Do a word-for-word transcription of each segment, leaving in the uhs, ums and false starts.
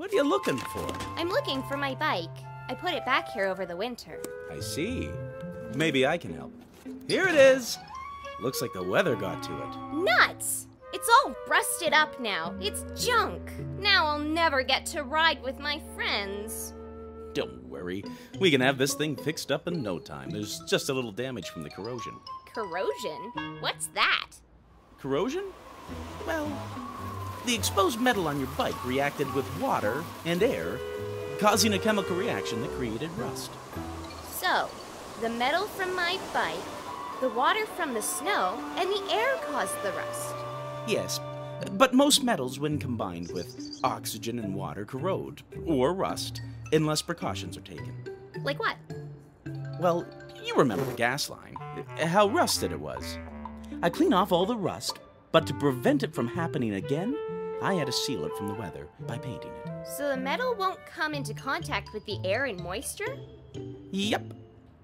What are you looking for? I'm looking for my bike. I put it back here over the winter. I see. Maybe I can help. Here it is. Looks like the weather got to it. Nuts! It's all rusted up now. It's junk. Now I'll never get to ride with my friends. Don't worry. We can have this thing fixed up in no time. There's just a little damage from the corrosion. Corrosion? What's that? Corrosion? Well, the exposed metal on your bike reacted with water and air, causing a chemical reaction that created rust. So, the metal from my bike, the water from the snow, and the air caused the rust. Yes, but most metals, when combined with oxygen and water, corrode or rust unless precautions are taken. Like what? Well, you remember the gas line, how rusted it was. I clean off all the rust, but to prevent it from happening again, I had to seal it from the weather by painting it. So the metal won't come into contact with the air and moisture? Yep.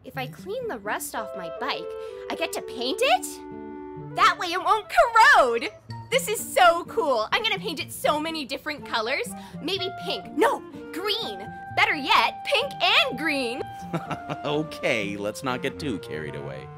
If I clean the rust off my bike, I get to paint it? That way it won't corrode! This is so cool! I'm gonna paint it so many different colors. Maybe pink. No! Green! Better yet, pink and green! Okay, let's not get too carried away.